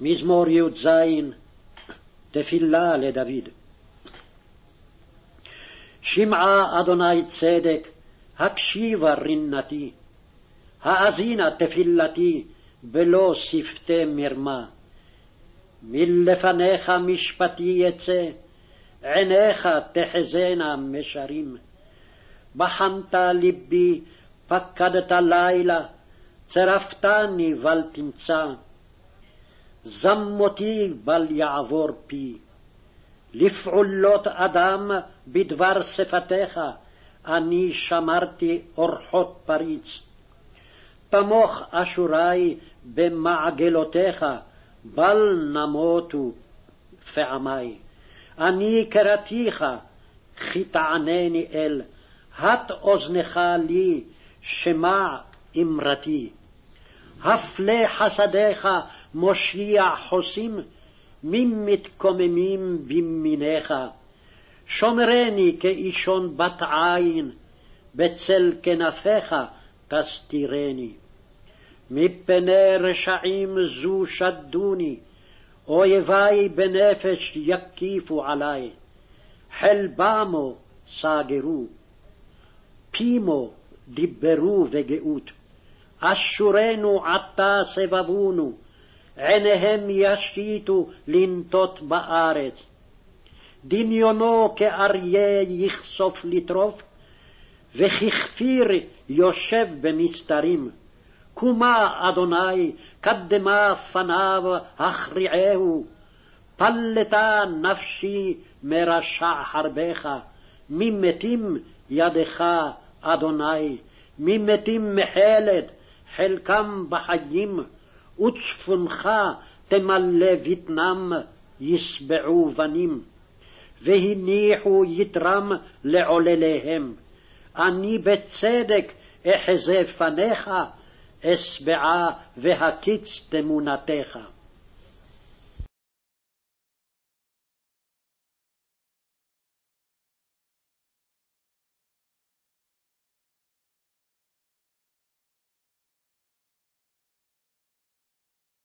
מזמור י"ז, תפילה לדוד. שמעה אדוני צדק, הקשיבה רינתי, האזינה תפילתי, בלא שפתי מרמה. מלפניך משפטי יצא, עיניך תחזנה משרים. בחנת ליבי, פקדת לילה, צרפתני בל תמצא. זמותי בל יעבור פי. לפעולות אדם בדבר שפתיך, אני שמרתי אורחות פריץ. תמוך אשורי במעגלותיך, בל נמותו פעמי. אני קראתיך, כי תענני אל, הט אוזנך לי, שמע אמרתי. הפלה חסדיך, מושיע חוסים, ממתקוממים בימיניך. שומרני כאישון בת עין, בצל כנפיך תסתירני. מפני רשעים זו שדוני, אויבי בנפש יקיפו עלי. חלבמו סגרו, פימו דיברו וגאות. אשורנו עתה סבבונו, עיניהם ישיתו לנטות בארץ. דמיונו כאריה יחשוף לטרוף, וככפיר יושב במסתרים. קומה אדוני, קדמה פניו הכריעהו. פלטה נפשי מרשע חרבך, ממתים ידך אדוני, ממתים מחלת, חלקם בחיים. וצפונך תמלא בטנם, ישבעו בנים, והניחו יתרם לעולליהם. אני בצדק אחזה פניך, אשבעה והקיץ תמונתך.